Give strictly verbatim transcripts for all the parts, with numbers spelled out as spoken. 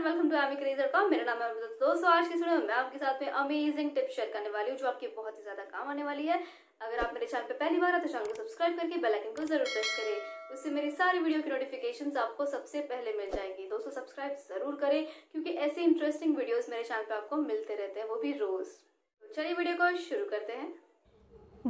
And welcome to Amy क्रेज़र.कॉम. मेरा नाम है दोस्तों. आज की वीडियो में मैं आपके साथ में अमेजिंग टिप शेयर करने वाली हूँ जो आपकी बहुत ही ज्यादा काम आने वाली है. अगर आप मेरे चैनल पे पहली बार आए तो चैनल को सब्सक्राइब करके बेल आइकन को जरूर प्रेस करें, उससे मेरी सारी वीडियो की नोटिफिकेशंस आपको सबसे पहले मिल जाएंगी. दोस्तों सब्सक्राइब जरूर करें क्योंकि ऐसे इंटरेस्टिंग वीडियोस मेरे चैनल पे आपको मिलते रहते हैं, वो भी रोज. तो चलिए वीडियो को शुरू करते हैं.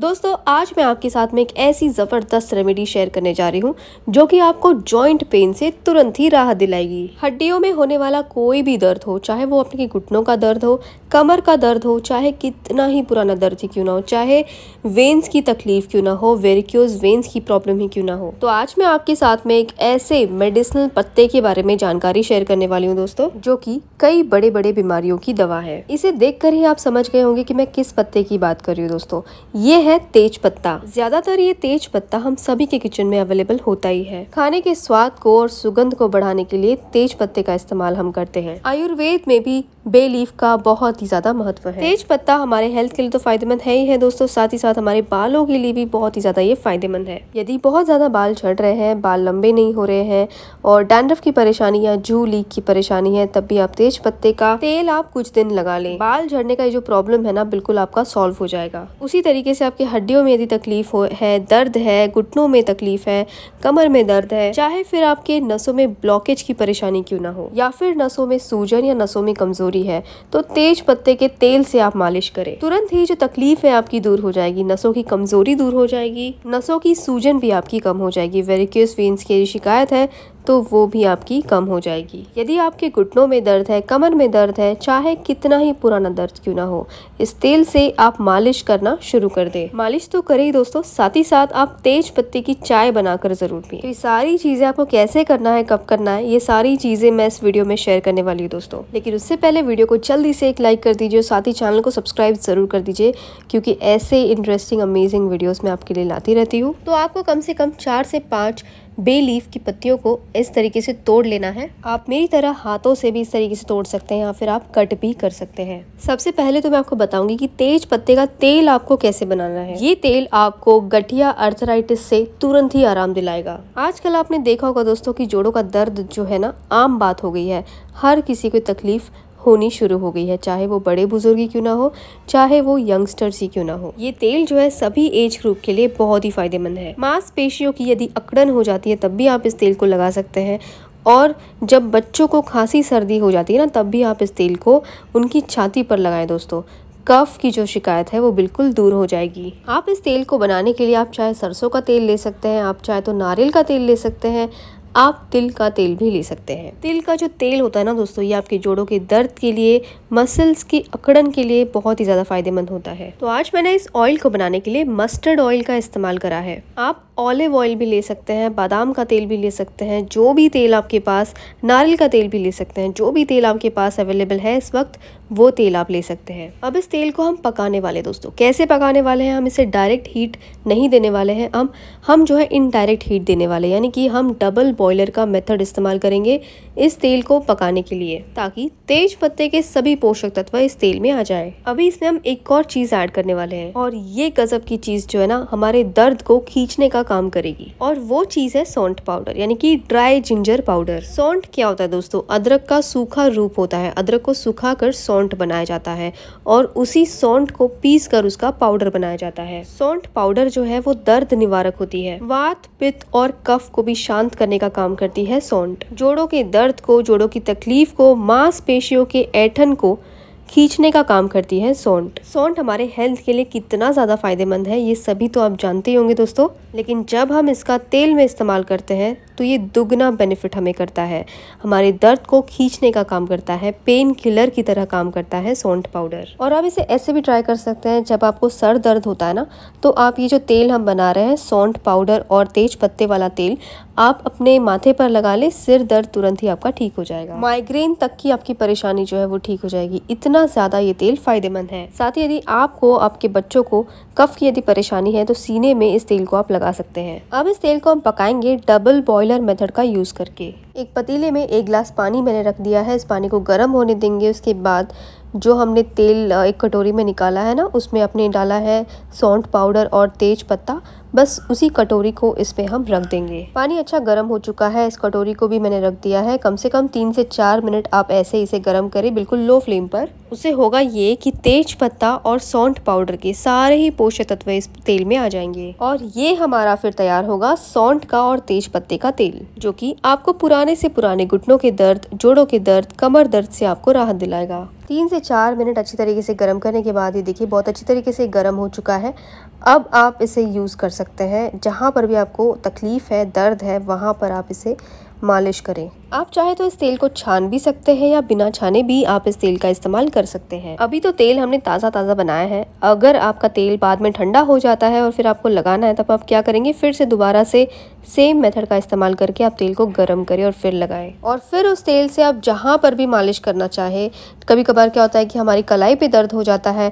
दोस्तों आज मैं आपके साथ में एक ऐसी ज़बरदस्त रेमेडी शेयर करने जा रही हूँ जो कि आपको जॉइंट पेन से तुरंत ही राहत दिलाएगी. हड्डियों में होने वाला कोई भी दर्द हो, चाहे वो अपने घुटनों का दर्द हो, कमर का दर्द हो, चाहे कितना ही पुराना दर्द ही क्यों ना हो, चाहे वेन्स की तकलीफ क्यों ना हो, वेरिक्यूज वेन्स की प्रॉब्लम ही क्यों ना हो, तो आज मैं आपके साथ में एक ऐसे मेडिसिनल पत्ते के बारे में जानकारी शेयर करने वाली हूँ दोस्तों, जो कि कई बड़े बड़े बीमारियों की दवा है. इसे देख कर ही आप समझ गए होंगे कि मैं किस पत्ते की बात कर रही हूँ. दोस्तों ये है तेज पत्ता. ज्यादातर ये तेज पत्ता हम सभी के किचन में अवेलेबल होता ही है. खाने के स्वाद को और सुगंध को बढ़ाने के लिए तेज पत्ते का इस्तेमाल हम करते हैं. आयुर्वेद में भी बे लीफ का बहुत ही ज्यादा महत्व है. तेज पत्ता हमारे हेल्थ के लिए तो फायदेमंद है ही है दोस्तों, साथ ही साथ हमारे बालों के लिए भी बहुत ही ज्यादा ये फायदेमंद है. यदि बहुत ज्यादा बाल झड़ रहे हैं, बाल लंबे नहीं हो रहे हैं और डैंड्रफ की परेशानी या जू लीक की परेशानी है, तब भी आप तेज पत्ते का तेल आप कुछ दिन लगा लें. बाल झड़ने का जो प्रॉब्लम है ना, बिल्कुल आपका सॉल्व हो जाएगा. उसी तरीके से आपकी हड्डियों में यदि तकलीफ हो है, दर्द है, घुटनों में तकलीफ है, कमर में दर्द है, चाहे फिर आपके नसों में ब्लॉकेज की परेशानी क्यों ना हो, या फिर नसों में सूजन या नसों में कमजोरी है, तो तेज पत्ते के तेल से आप मालिश करें. तुरंत ही जो तकलीफ है आपकी दूर हो जाएगी, नसों की कमजोरी दूर हो जाएगी, नसों की सूजन भी आपकी कम हो जाएगी, वेरिक्यूस वेन्स की शिकायत है तो वो भी आपकी कम हो जाएगी. यदि आपके घुटनों में दर्द है, कमर में दर्द है, चाहे कितना ही पुराना दर्द क्यों ना हो, इस तेल से आप मालिश करना शुरू कर दें. मालिश तो करें ही दोस्तों, साथ ही साथ आप तेज पत्ते की चाय बनाकर जरूर पिए. तो ये सारी चीजें आपको कैसे करना है, कब करना है, ये सारी चीजें मैं इस वीडियो में शेयर करने वाली हूँ दोस्तों. लेकिन उससे पहले वीडियो को जल्दी से एक लाइक कर दीजिए, साथ ही चैनल को सब्सक्राइब जरूर कर दीजिए क्योंकि ऐसे इंटरेस्टिंग अमेजिंग वीडियोज मैं आपके लिए लाती रहती हूँ. तो आपको कम से कम चार से पाँच बे लीफ की पत्तियों को इस तरीके से तोड़ लेना है. आप मेरी तरह हाथों से भी इस तरीके से तोड़ सकते हैं या फिर आप कट भी कर सकते हैं. सबसे पहले तो मैं आपको बताऊंगी कि तेज पत्ते का तेल आपको कैसे बनाना है. ये तेल आपको गठिया अर्थराइटिस से तुरंत ही आराम दिलाएगा. आजकल आपने देखा होगा दोस्तों कि जोड़ों का दर्द जो है ना, आम बात हो गई है. हर किसी को तकलीफ होनी शुरू हो गई है, चाहे वो बड़े बुजुर्ग ही क्यों ना हो, चाहे वो यंगस्टर्स ही क्यों ना हो. ये तेल जो है सभी एज ग्रुप के लिए बहुत ही फायदेमंद है. मांसपेशियों की यदि अकड़न हो जाती है तब भी आप इस तेल को लगा सकते हैं, और जब बच्चों को खांसी सर्दी हो जाती है ना, तब भी आप इस तेल को उनकी छाती पर लगाएं दोस्तों. कफ की जो शिकायत है वो बिल्कुल दूर हो जाएगी. आप इस तेल को बनाने के लिए आप चाहे सरसों का तेल ले सकते हैं, आप चाहे तो नारियल का तेल ले सकते हैं, आप तिल का तेल भी ले सकते हैं. तिल का जो तेल होता है ना दोस्तों, ये आपके जोड़ों के दर्द के लिए, मसल्स की अकड़न के लिए बहुत ही ज़्यादा फायदेमंद होता है. तो आज मैंने इस ऑयल को बनाने के लिए मस्टर्ड ऑयल का इस्तेमाल करा है. आप ऑलिव ऑयल भी ले सकते हैं, बादाम का तेल भी ले सकते हैं, जो भी तेल आपके पास, नारियल का तेल भी ले सकते हैं, जो भी तेल आपके पास अवेलेबल है इस वक्त वो तेल आप ले सकते हैं. अब इस तेल को हम पकाने वाले दोस्तों. कैसे पकाने वाले हैं? हम इसे डायरेक्ट हीट नहीं देने वाले हैं, हम हम जो है इनडायरेक्ट हीट देने वाले, यानी कि हम डबल बॉयलर का मेथड इस्तेमाल करेंगे इस तेल को पकाने के लिए, ताकि तेज पत्ते के सभी पोषक तत्व इस तेल में आ जाए. अभी इसमें हम एक और चीज ऐड करने वाले हैं, और ये गजब की चीज जो है ना, हमारे दर्द को खींचने का काम करेगी, और वो चीज है सौंठ पाउडर, यानी कि ड्राई जिंजर पाउडर. सौंठ क्या होता है दोस्तों? अदरक का सूखा रूप होता है. अदरक को सूखा कर सौंठ बनाया जाता है, और उसी सौंठ को पीस कर उसका पाउडर बनाया जाता है. सौंठ पाउडर जो है वो दर्द निवारक होती है. वात, पित्त और कफ को भी शांत करने का काम करती है सौंठ. जोड़ों के दर्द को, जोड़ों की तकलीफ को, मांसपेशियों के ऐंठन को खींचने का काम करती है सौंठ. सौंठ हमारे हेल्थ के लिए कितना ज़्यादा फायदेमंद है ये सभी तो आप जानते ही होंगे दोस्तों, लेकिन जब हम इसका तेल में इस्तेमाल करते हैं तो ये दुगना बेनिफिट हमें करता है. हमारे दर्द को खींचने का काम करता है, पेन किलर की तरह काम करता है सौंठ पाउडर. और आप इसे ऐसे भी ट्राई कर सकते हैं, जब आपको सर दर्द होता है ना, तो आप ये जो तेल हम बना रहे हैं सौंठ पाउडर और तेज पत्ते वाला तेल, आप अपने माथे पर लगा लें, सिर दर्द तुरंत ही आपका ठीक हो जाएगा. माइग्रेन तक की आपकी परेशानी जो है वो ठीक हो जाएगी, इतना ज्यादा ये तेल फायदेमंद है. साथ ही यदि आपको, आपके बच्चों को कफ की यदि परेशानी है तो सीने में इस तेल को आप लगा सकते हैं. अब इस तेल को हम पकाएंगे डबल बॉयलर मेथड का यूज करके. एक पतीले में एक गिलास पानी मैंने रख दिया है। इस पानी को गर्म होने देंगे। उसके बाद जो हमने तेल एक कटोरी में निकाला है ना, उसमें आपने डाला है सौंठ पाउडर और तेज पत्ता। बस उसी कटोरी को इस पे हम रख देंगे। पानी अच्छा गर्म हो चुका है, इस कटोरी को भी मैंने रख दिया है। कम से कम तीन से चार मिनट आप ऐसे इसे गर्म करें, बिल्कुल लो फ्लेम पर। उससे होगा ये कि तेज पत्ता और सौंठ पाउडर के सारे ही पोषक तत्व इस तेल में आ जाएंगे। और ये हमारा फिर तैयार होगा सौंठ का और तेज पत्ते का तेल, जो कि आपको पुराने से पुराने घुटनों के दर्द, जोड़ों के दर्द, कमर दर्द से आपको राहत दिलाएगा। तीन से चार मिनट अच्छी तरीके से गर्म करने के बाद ये देखिए बहुत अच्छी तरीके से गर्म हो चुका है। अब आप इसे यूज़ कर सकते हैं। जहाँ पर भी आपको तकलीफ़ है, दर्द है, वहाँ पर आप इसे मालिश करें। आप चाहे तो इस तेल को छान भी सकते हैं या बिना छाने भी आप इस तेल का इस्तेमाल कर सकते हैं। अभी तो तेल हमने ताज़ा ताज़ा बनाया है। अगर आपका तेल बाद में ठंडा हो जाता है और फिर आपको लगाना है, तब आप क्या करेंगे, फिर से दोबारा से सेम मेथड का इस्तेमाल करके आप तेल को गर्म करें और फिर लगाएं। और फिर उस तेल से आप जहाँ पर भी मालिश करना चाहे। कभी कभार क्या होता है कि हमारी कलाई पे दर्द हो जाता है,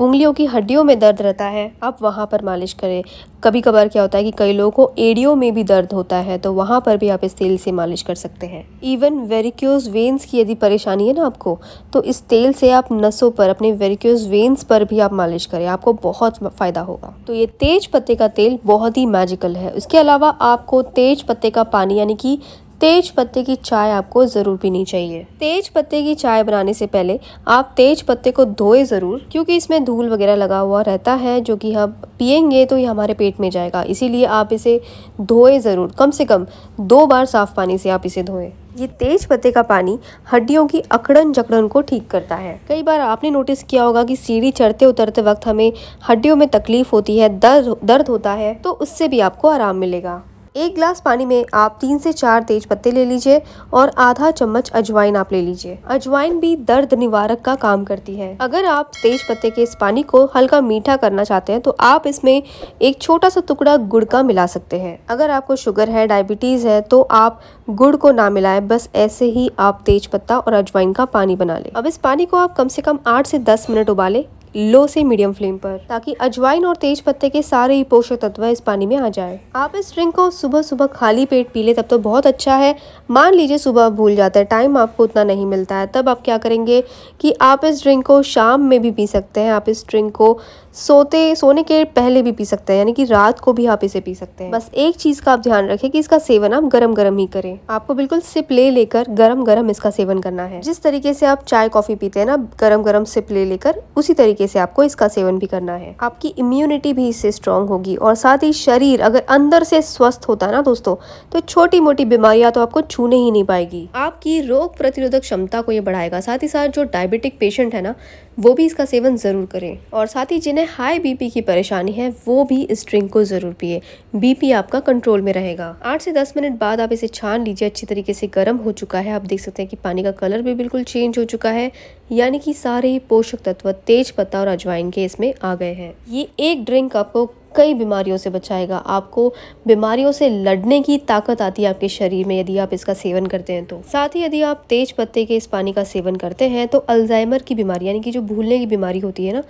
उंगलियों की हड्डियों में दर्द रहता है, आप वहाँ पर मालिश करें। कभी कभार क्या होता है कि कई लोगों को एड़ियों में भी दर्द होता है, तो वहाँ पर भी आप इस तेल से मालिश कर सकते हैं। इवन वेरिक्यूज वेन्स की यदि परेशानी है ना आपको, तो इस तेल से आप नसों पर, अपने वेरिक्यूज वेन्स पर भी आप मालिश करें, आपको बहुत फ़ायदा होगा। तो ये तेज पत्ते का तेल बहुत ही मैजिकल है। इसके अलावा आपको तेज पत्ते का पानी यानी कि तेज पत्ते की चाय आपको ज़रूर पीनी चाहिए। तेज पत्ते की चाय बनाने से पहले आप तेज पत्ते को धोए ज़रूर, क्योंकि इसमें धूल वगैरह लगा हुआ रहता है, जो कि हम पियेंगे तो ये हमारे पेट में जाएगा। इसीलिए आप इसे धोए ज़रूर, कम से कम दो बार साफ़ पानी से आप इसे धोएं। ये तेज पत्ते का पानी हड्डियों की अकड़न जकड़न को ठीक करता है। कई बार आपने नोटिस किया होगा कि सीढ़ी चढ़ते उतरते वक्त हमें हड्डियों में तकलीफ होती है, दर्द दर्द होता है, तो उससे भी आपको आराम मिलेगा। एक गिलास पानी में आप तीन से चार तेज पत्ते ले लीजिए और आधा चम्मच अजवाइन आप ले लीजिए। अजवाइन भी दर्द निवारक का काम करती है। अगर आप तेज पत्ते के इस पानी को हल्का मीठा करना चाहते हैं, तो आप इसमें एक छोटा सा टुकड़ा गुड़ का मिला सकते हैं। अगर आपको शुगर है, डायबिटीज़ है, तो आप गुड़ को ना मिलाएं, बस ऐसे ही आप तेज पत्ता और अजवाइन का पानी बना लें। अब इस पानी को आप कम से कम आठ से दस मिनट उबालें, लो से मीडियम फ्लेम पर, ताकि अजवाइन और तेज पत्ते के सारे ही पोषक तत्व इस पानी में आ जाए। आप इस ड्रिंक को सुबह सुबह खाली पेट पी ले, तब तो बहुत अच्छा है। मान लीजिए सुबह भूल जाते हैं, टाइम आपको उतना नहीं मिलता है, तब आप क्या करेंगे कि आप इस ड्रिंक को शाम में भी पी सकते हैं। आप इस ड्रिंक को सोते सोने के पहले भी पी सकते हैं, यानी कि रात को भी आप इसे पी सकते हैं। बस एक चीज़ का आप ध्यान रखें कि इसका सेवन आप गरम गरम ही करें। आपको बिल्कुल सिप ले लेकर गरम गरम इसका सेवन करना है। जिस तरीके से आप चाय कॉफ़ी पीते हैं ना, गरम गरम सिप ले लेकर, उसी तरीके से आपको इसका सेवन भी करना है। आपकी इम्यूनिटी भी इससे स्ट्रांग होगी और साथ ही शरीर अगर अंदर से स्वस्थ होता ना दोस्तों, तो छोटी मोटी बीमारियां तो आपको छूने ही नहीं पाएगी। आपकी रोग प्रतिरोधक क्षमता को ये बढ़ाएगा। साथ ही साथ जो डायबिटिक पेशेंट है ना, वो भी इसका सेवन ज़रूर करें। और साथ ही जिन्हें हाई बीपी की परेशानी है, वो भी इस ड्रिंक को ज़रूर पिए। बीपी आपका कंट्रोल में रहेगा। आठ से दस मिनट बाद आप इसे छान लीजिए। अच्छी तरीके से गर्म हो चुका है। आप देख सकते हैं कि पानी का कलर भी बिल्कुल चेंज हो चुका है, यानी कि सारे ही पोषक तत्व तेज पत्ता और अजवाइन के इसमें आ गए हैं। ये एक ड्रिंक आपको कई बीमारियों से बचाएगा। आपको बीमारियों से लड़ने की ताकत आती है आपके शरीर में, यदि आप इसका सेवन करते हैं तो। साथ ही यदि आप तेज पत्ते के इस पानी का सेवन करते हैं, तो अल्जाइमर की बीमारी यानी कि जो भूलने की बीमारी होती है ना,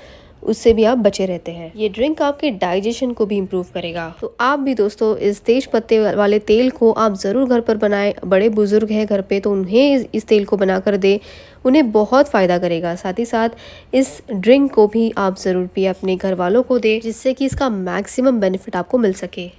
उससे भी आप बचे रहते हैं। ये ड्रिंक आपके डाइजेशन को भी इम्प्रूव करेगा। तो आप भी दोस्तों इस तेज पत्ते वाले तेल को आप ज़रूर घर पर बनाएं। बड़े बुजुर्ग हैं घर पे, तो उन्हें इस तेल को बना कर दे, उन्हें बहुत फ़ायदा करेगा। साथ ही साथ इस ड्रिंक को भी आप ज़रूर पिए, अपने घर वालों को दें, जिससे कि इसका मैक्सिमम बेनिफिट आपको मिल सके।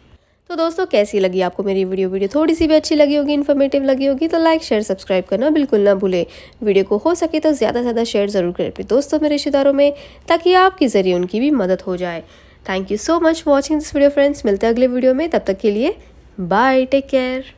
तो दोस्तों कैसी लगी आपको मेरी वीडियो वीडियो थोड़ी सी भी अच्छी लगी होगी, इन्फॉर्मेटिव लगी होगी, तो लाइक शेयर सब्सक्राइब करना बिल्कुल ना भूले। वीडियो को हो सके तो ज़्यादा से ज़्यादा शेयर ज़रूर करें अपने दोस्तों में, रिश्तेदारों में, ताकि आपके ज़रिए उनकी भी मदद हो जाए। Thank you so much watching this video friends. मिलते हैं अगले वीडियो में, तब तक के लिए बाय, टेक केयर।